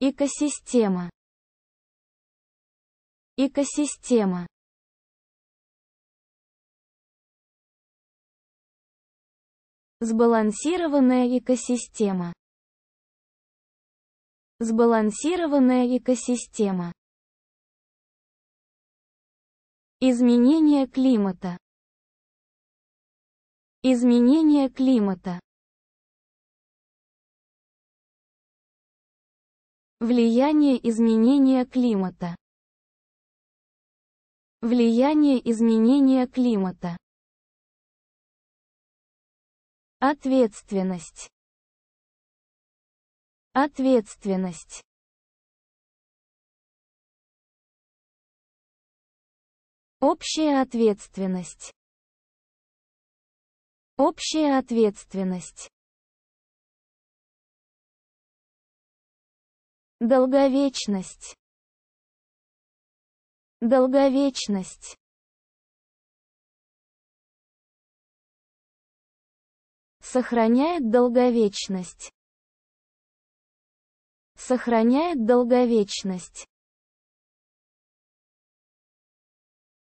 Экосистема. Экосистема. Сбалансированная экосистема. Сбалансированная экосистема. Изменение климата. Изменение климата. Влияние изменения климата. Влияние изменения климата. Ответственность. Ответственность. Общая ответственность. Общая ответственность. Долговечность. Долговечность. Сохраняет долговечность. Сохраняет долговечность.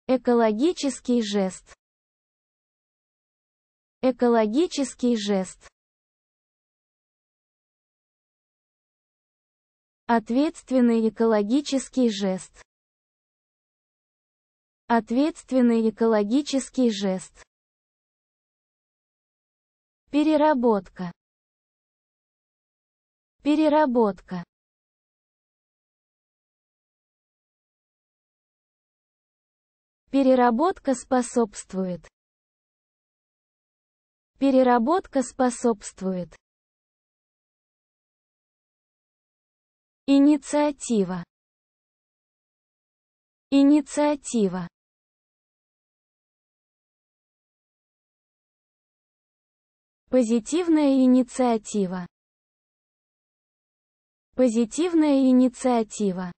Экологический жест. Экологический жест. Ответственный экологический жест. Ответственный экологический жест. Переработка. Переработка. Переработка способствует. Переработка способствует. Инициатива. Инициатива. Позитивная инициатива. Позитивная инициатива.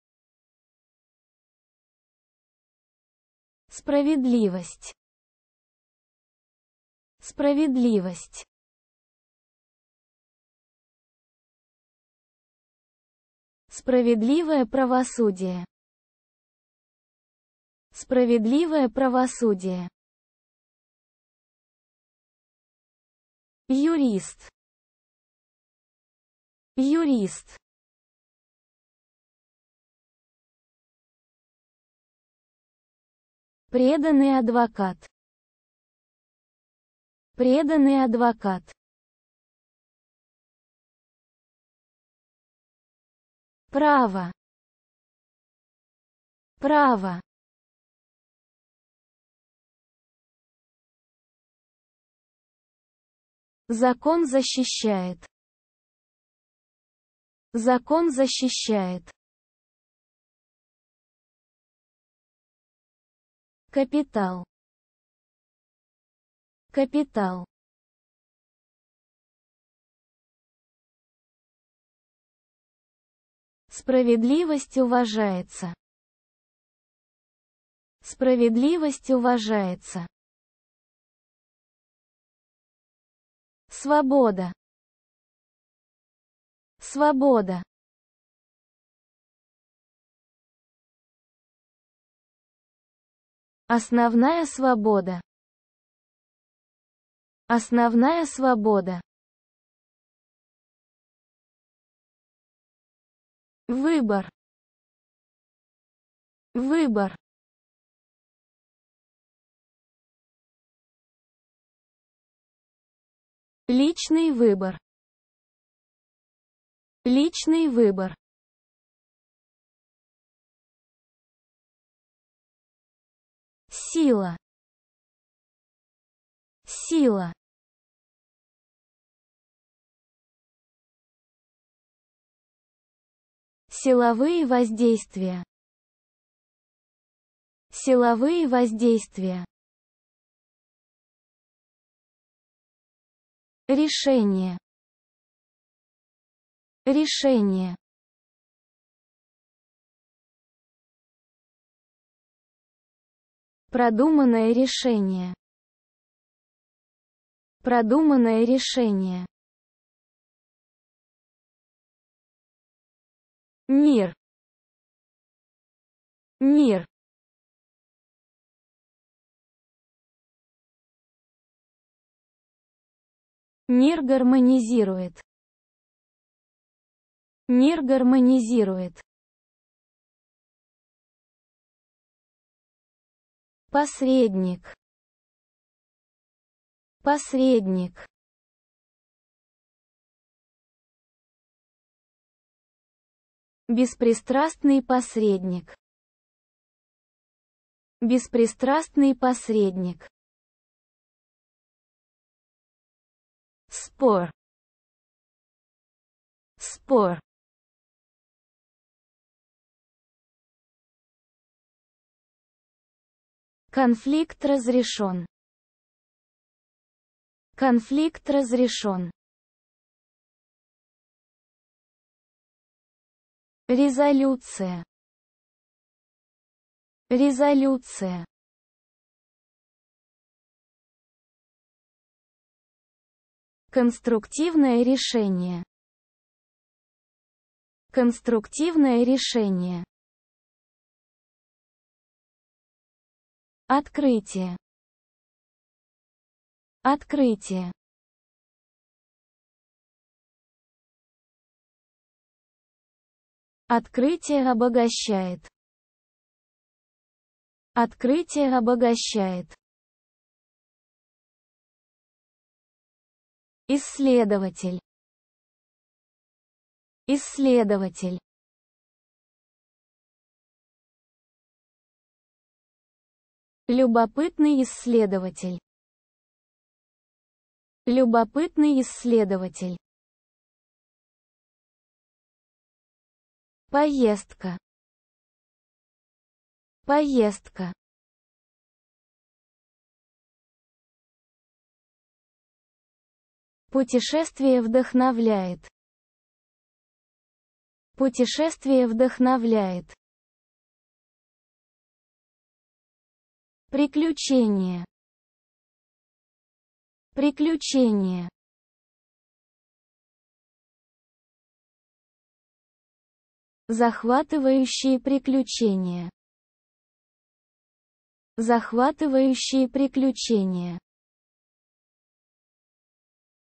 Справедливость. Справедливость. Справедливое правосудие. Справедливое правосудие. Юрист. Юрист. Преданный адвокат. Преданный адвокат. Право. Право. Закон защищает. Закон защищает. Капитал. Капитал. Справедливость уважается. Справедливость уважается. Свобода. Свобода. Основная свобода. Основная свобода. Выбор. Выбор. Личный выбор. Личный выбор. Сила. Сила. Силовые воздействия. Силовые воздействия. Решение. Решение. Продуманное решение. Продуманное решение. мир, мир, мир гармонизирует, мир гармонизирует. Посредник, посредник, беспристрастный посредник, беспристрастный посредник. Спор, спор, конфликт разрешен, конфликт разрешен. Резолюция, резолюция. Конструктивное решение, конструктивное решение. Открытие, открытие. Открытие обогащает, открытие обогащает. Исследователь, исследователь. Любопытный исследователь, любопытный исследователь. Поездка, поездка. Путешествие вдохновляет, путешествие вдохновляет. Приключение, приключение. Захватывающие приключения, захватывающие приключения.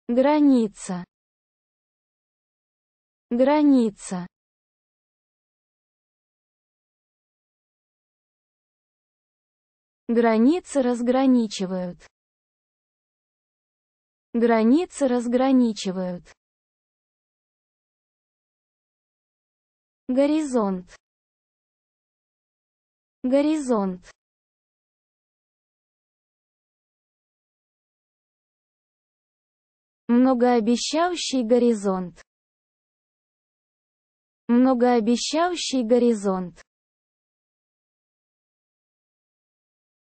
Граница, граница. Границы разграничивают, границы разграничивают. Горизонт, горизонт. Многообещающий горизонт, многообещающий горизонт.